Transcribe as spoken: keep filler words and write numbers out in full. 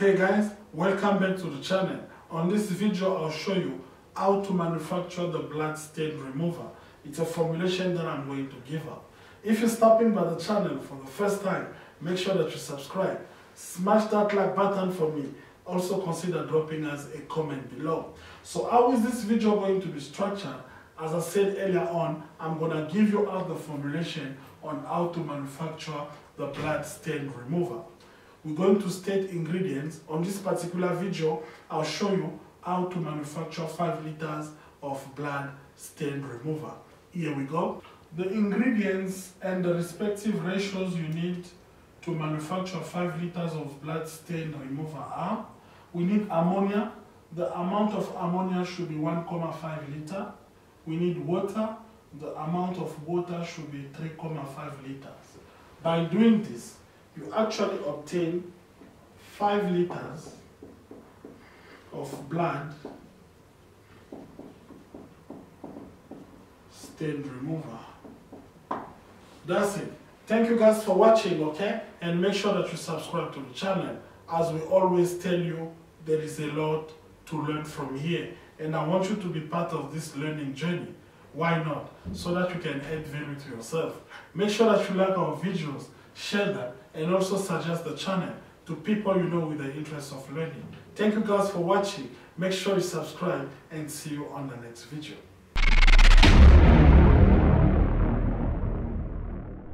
Hey guys, welcome back to the channel. On this video I'll show you how to manufacture the blood stain remover. It's a formulation that I'm going to give up. If you're stopping by the channel for the first time, make sure that you subscribe, smash that like button for me. Also consider dropping us a comment below. So how is this video going to be structured? As I said earlier on, I'm gonna give you out the formulation on how to manufacture the blood stain remover. We're going to state ingredients. On this particular video, I'll show you how to manufacture five liters of blood stain remover. Here we go. The ingredients and the respective ratios you need to manufacture five liters of blood stain remover are: we need ammonia. The amount of ammonia should be one point five liter. We need water. The amount of water should be three point five liters. By doing this, you actually obtain five liters of blood stain remover. That's it. Thank you guys for watching, okay? And make sure that you subscribe to the channel. As we always tell you, there is a lot to learn from here. And I want you to be part of this learning journey. Why not? So that you can add value to yourself. Make sure that you like our videos, share them, and also suggest the channel to people you know with the interest of learning. Thank you guys for watching. Make sure you subscribe and see you on the next video.